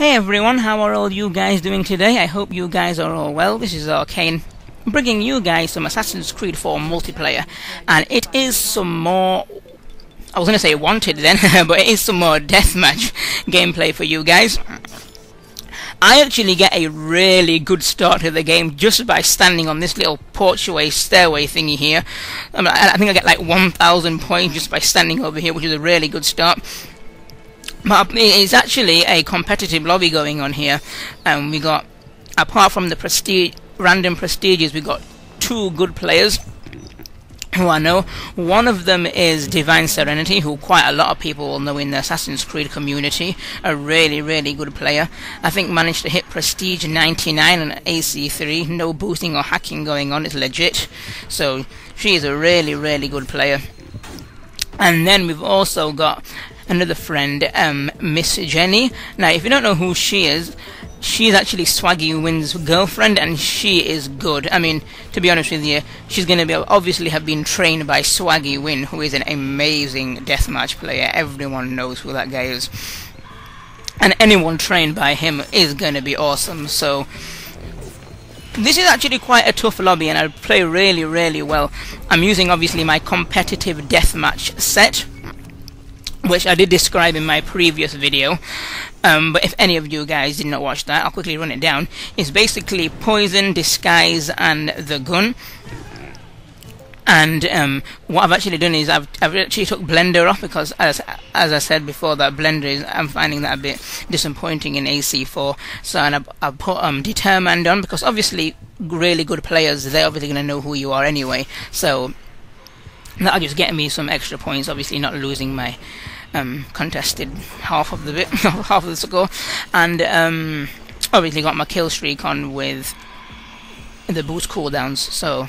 Hey everyone, how are all you guys doing today? I hope you guys are all well. This is Arcane, bringing you guys some Assassin's Creed 4 multiplayer, and it is some more... I was gonna say wanted then, but it is some more deathmatch gameplay for you guys. I actually get a really good start to the game just by standing on this little porchway stairway thingy here. I think I get like 1,000 points just by standing over here, which is a really good start. But it's actually a competitive lobby going on here, and we got, apart from the random prestiges, we got two good players who I know. One of them is Divine Serenity, who quite a lot of people will know in the Assassin's Creed community, a really good player. I think managed to hit prestige 99 and AC3, no boosting or hacking going on, it's legit. So she is a really good player. And then we've also got another friend, Miss Jenny. Now, if you don't know who she is, she's actually Swaggy Wynn's girlfriend, and she is good. I mean, to be honest with you, she's going to be obviously have been trained by Swaggy Wynn, who is an amazing deathmatch player. Everyone knows who that guy is, and anyone trained by him is going to be awesome. So this is actually quite a tough lobby, and I play really well. I'm using obviously my competitive deathmatch set, which I did describe in my previous video, but if any of you guys did not watch that, I'll quickly run it down. It's basically poison, disguise, and the gun. And what I've actually done is I've actually took blender off, because as I said before, that blender is, I'm finding that a bit disappointing in AC4. So, and I've put determined on, because obviously really good players, they're obviously going to know who you are anyway. So that'll just get me some extra points, obviously not losing my contested half of the bit, half of the score. And obviously got my kill streak on with the boost cooldowns, so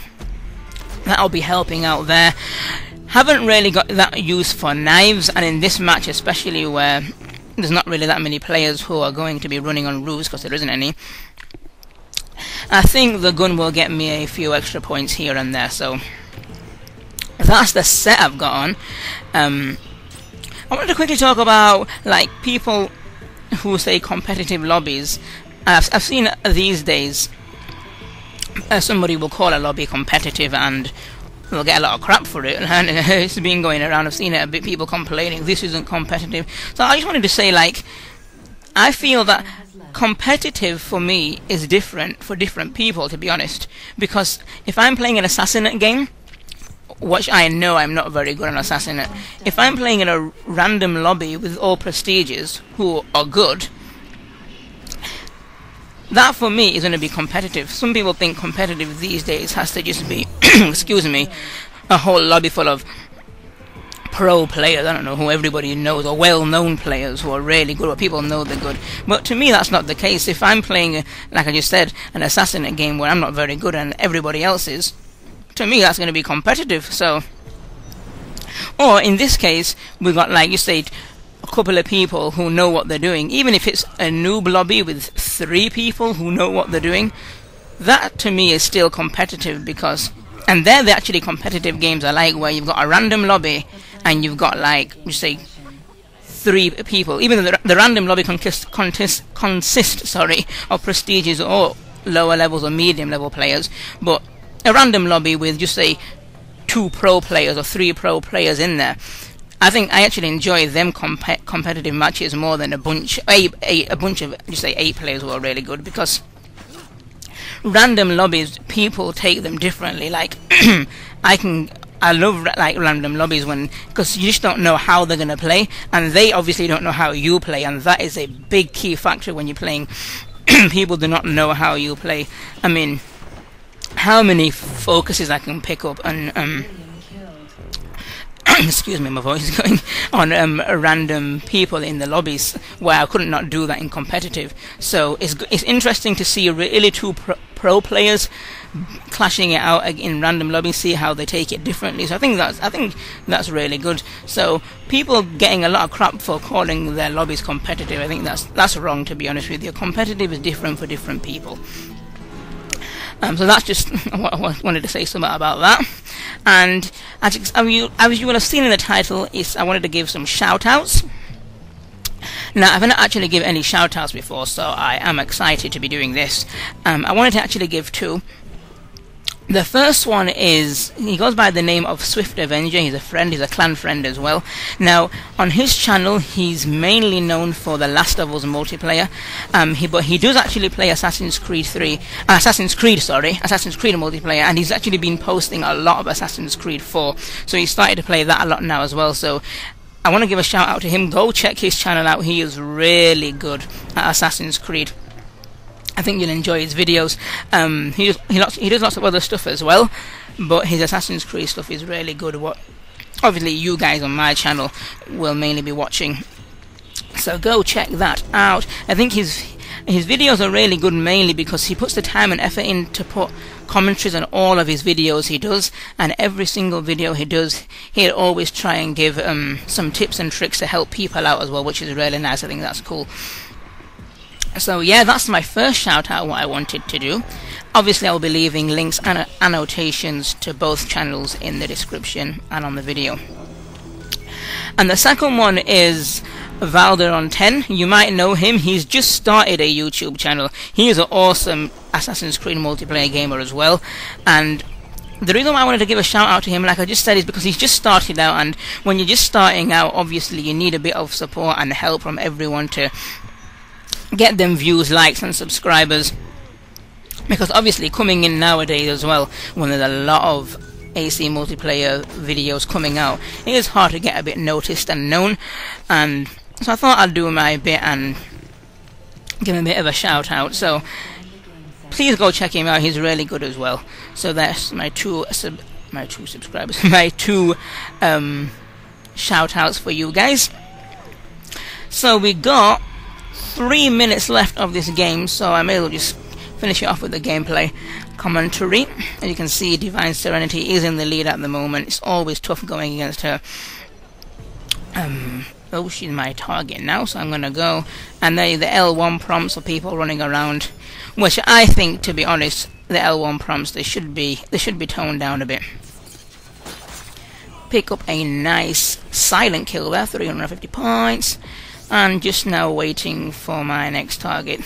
that'll be helping out there. Haven't really got that use for knives, and in this match especially, where there's not really that many players who are going to be running on roofs, because there isn't any, I think the gun will get me a few extra points here and there. So that's the set I've got on. I wanted to quickly talk about, like, people who say competitive lobbies. I've seen these days somebody will call a lobby competitive and will get a lot of crap for it, and it's been going around. I've seen it a bit, people complaining this isn't competitive. So I just wanted to say, like, I feel that competitive for me is different for different people, to be honest, because if I'm playing an assassinate game, which I know I'm not very good on assassinate, if I'm playing in a random lobby with all prestiges who are good, that for me is going to be competitive. Some people think competitive these days has to just be, excuse me, a whole lobby full of pro players, I don't know, who everybody knows, or well-known players who are really good, or people know they're good. But to me, that's not the case. If I'm playing, like I just said, an assassinate game where I'm not very good and everybody else is, to me that's going to be competitive. So, or in this case, we've got, like you said, a couple of people who know what they're doing. Even if it's a noob lobby with 3 people who know what they're doing, that to me is still competitive, because, and they're the actually competitive games I like, where you've got a random lobby and you've got, like you say, 3 people. Even though the random lobby consists of prestiges or lower levels or medium level players, but a random lobby with just say 2 pro players or 3 pro players in there, I think I actually enjoy them competitive matches more than a bunch of just say 8 players who are really good, because random lobbies, people take them differently. Like I love like random lobbies, when, because you just don't know how they're gonna play, and they obviously don't know how you play, and that is a big key factor when you're playing. People do not know how you play. I mean, how many focuses I can pick up and excuse me, my voice is going on, random people in the lobbies, where I couldn't not do that in competitive. So it's interesting to see really 2 pro players clashing it out in random lobbies, see how they take it differently. So I think that's really good. So people getting a lot of crap for calling their lobbies competitive, I think that's wrong, to be honest with you. Competitive is different for different people. So that's just what I wanted to say something about that. And as you will have seen in the title, I wanted to give some shout outs. Now, I've not actually given any shout-outs before, so I am excited to be doing this. I wanted to actually give two. The first one is, he goes by the name of Swift Avenger. He's a friend, he's a clan friend as well. Now, on his channel, he's mainly known for the Last Levels multiplayer. But he does actually play Assassin's Creed multiplayer, and he's actually been posting a lot of Assassin's Creed 4. So he started to play that a lot now as well. So I want to give a shout out to him. Go check his channel out. He is really good at Assassin's Creed. I think you'll enjoy his videos. He does lots of other stuff as well, but his Assassin's Creed stuff is really good. What obviously you guys on my channel will mainly be watching, so go check that out. I think his videos are really good, mainly because he puts the time and effort in to put commentaries on all of his videos he does, and every single video he does, he'll always try and give some tips and tricks to help people out as well, which is really nice. I think that's cool. So yeah, that's my first shout out, what I wanted to do. Obviously I'll be leaving links and annotations to both channels in the description and on the video. And the second one is Valderon10. You might know him. He's just started a YouTube channel. He is an awesome Assassin's Creed multiplayer gamer as well, and the reason why I wanted to give a shout out to him, like I just said, is because he's just started out, and when you're just starting out, obviously you need a bit of support and help from everyone to get them views, likes and subscribers, because obviously coming in nowadays as well, when there's a lot of AC multiplayer videos coming out, it is hard to get a bit noticed and known. And so I thought I'd do my bit and give him a bit of a shout out, so please go check him out. He's really good as well. So that's my two shout outs for you guys. So we got 3 minutes left of this game, so I may as well just finish it off with the gameplay commentary. As you can see, Divine Serenity is in the lead at the moment. It's always tough going against her. Oh, she's my target now, so I'm going to go. And then the L1 prompts of people running around, which I think, to be honest, the L1 prompts, they should be toned down a bit. Pick up a nice silent kill there, 350 points. And just now waiting for my next target,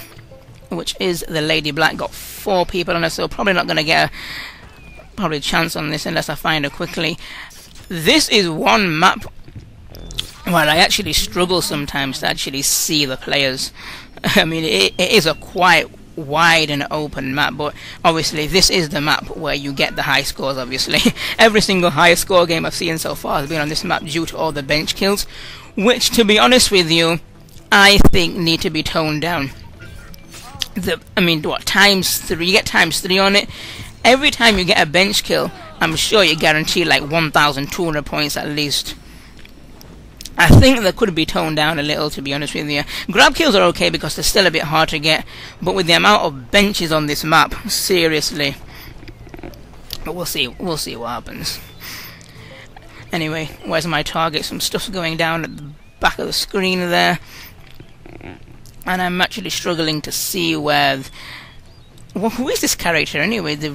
which is the Lady Black. Got 4 people on her, so probably not going to get a chance on this unless I find her quickly. This is one map where I actually struggle sometimes to actually see the players. I mean, it is a quite wide and open map, but obviously this is the map where you get the high scores, obviously. Every single high score game I've seen so far has been on this map due to all the bench kills, which, to be honest with you, I think need to be toned down. You get ×3 on it. Every time you get a bench kill, I'm sure you guarantee like 1,200 points at least. I think they could be toned down a little, to be honest with you. Grab kills are okay because they're still a bit hard to get, but with the amount of benches on this map, seriously. But we'll see what happens. Anyway, where's my target? Some stuff's going down at the back of the screen there, and I'm actually struggling to see where... Well, who is this character anyway? They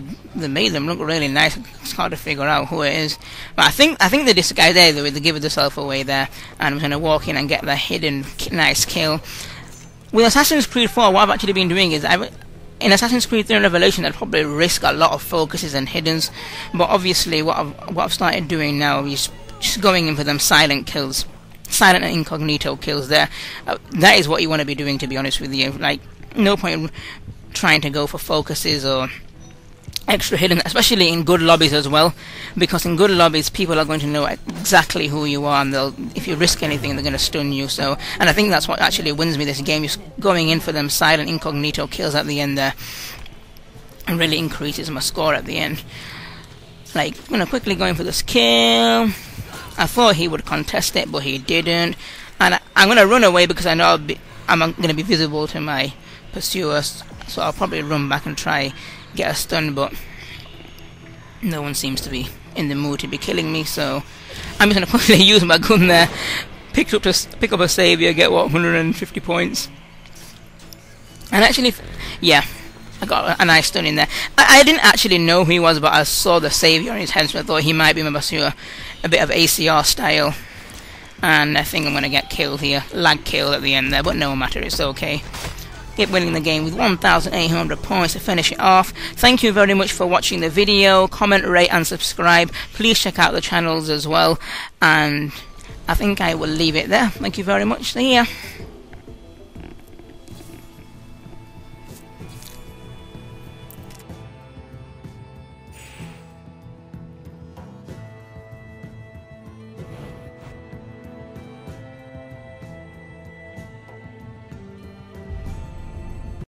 made them look really nice. It's hard to figure out who it is. But I think the disguise there, they give themselves away there, and I'm going to walk in and get the hidden nice kill. With Assassin's Creed 4, what I've actually been doing is... In Assassin's Creed 3 and Revelation, I'd probably risk a lot of focuses and hiddens, but obviously what I've started doing now is just going in for them silent kills, silent and incognito kills there. That is what you want to be doing, to be honest with you. Like, no point trying to go for focuses or extra hidden, especially in good lobbies as well, because in good lobbies people are going to know exactly who you are, and if you risk anything, they're going to stun you. So, and I think that's what actually wins me this game, just going in for them silent incognito kills at the end there, and really increases my score at the end. Like, I'm going to quickly go in for this kill. I thought he would contest it, but he didn't, and I'm going to run away because I know I'm going to be visible to my pursuers, so I'll probably run back and try get a stun, but no one seems to be in the mood to be killing me, so I'm just going to quickly use my gun there, pick up a savior, get what, 150 points, and actually, yeah, I got a nice stun in there. I didn't actually know who he was, but I saw the savior on his head, so I thought he might be my pursuer, a bit of ACR style. and I think I'm going to get killed here. Lag kill at the end there, but no matter, it's okay. Yep, winning the game with 1,800 points to finish it off. Thank you very much for watching the video. Comment, rate and subscribe. Please check out the channels as well, and I think I will leave it there. Thank you very much. See ya.